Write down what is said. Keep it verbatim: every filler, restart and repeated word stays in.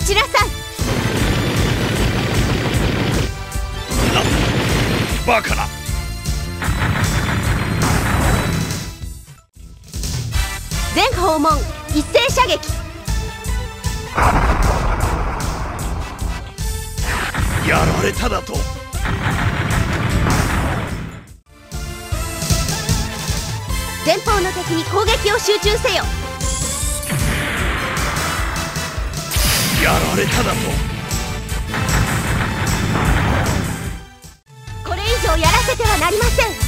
落ちなさい。な、バカな。全訪問一斉射撃。やられただと。前方の敵に攻撃を集中せよ。やられただと。これ以上やらせてはなりません。